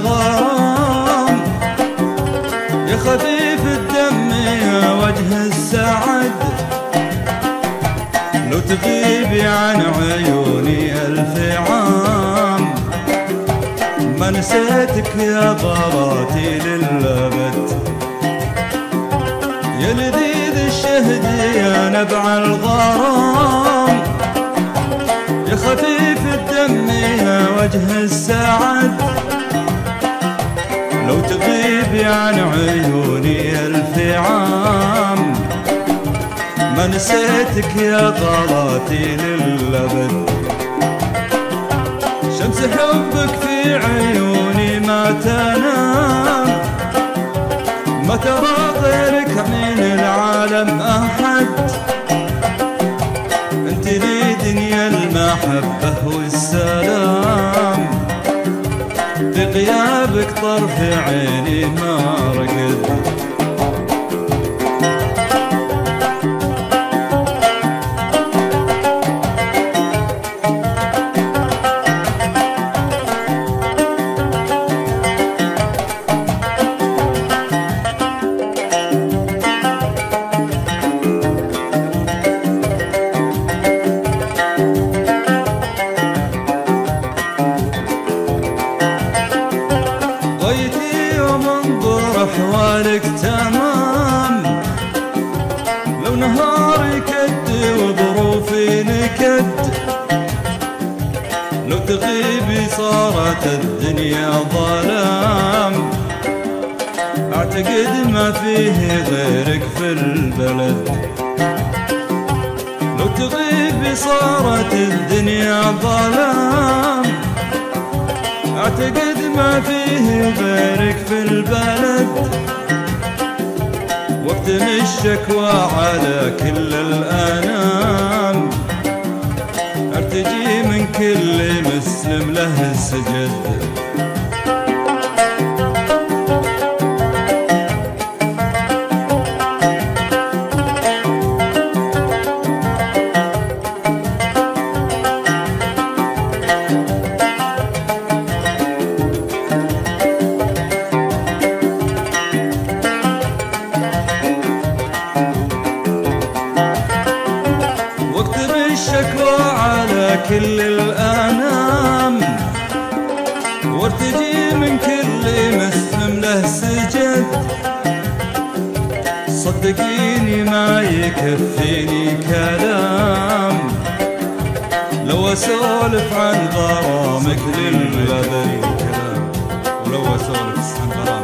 الظلام يا خفيف الدم يا وجه السعد، لو تغيبي عن عيوني ألف عام ما نسيتك يا غراتي للأبد، يا لذيذ الشهد يا نبع الغرام يا خفيف الدم يا وجه السعد، لو تغيبي عن عيوني ألف عام ما نسيتك يا طلاتي للأبد، شمس حبك في عيوني ما تنام، ما ترى غيرك من العالم أحد، انت لي دنيا المحبة والسلام، في غيابك طرف عيني ما رقد. أحوالك تمام لو نهاري كد وظروفي نكد، لو تغيبي صارت الدنيا ظلام، أعتقد ما فيه غيرك في البلد، لو تغيبي صارت الدنيا ظلام، أعتقد ما فيه غيرك في البلد، واكتم الشكوى على كل الأنام، أرتجي من كل مسلم له السجد. الشكوى على كل الأنام، وارتجي من كل مسلم له سجد، صدقيني ما يكفيني كلام لو أسولف عن غرامك للأبد، ولو أسولف عن غرامك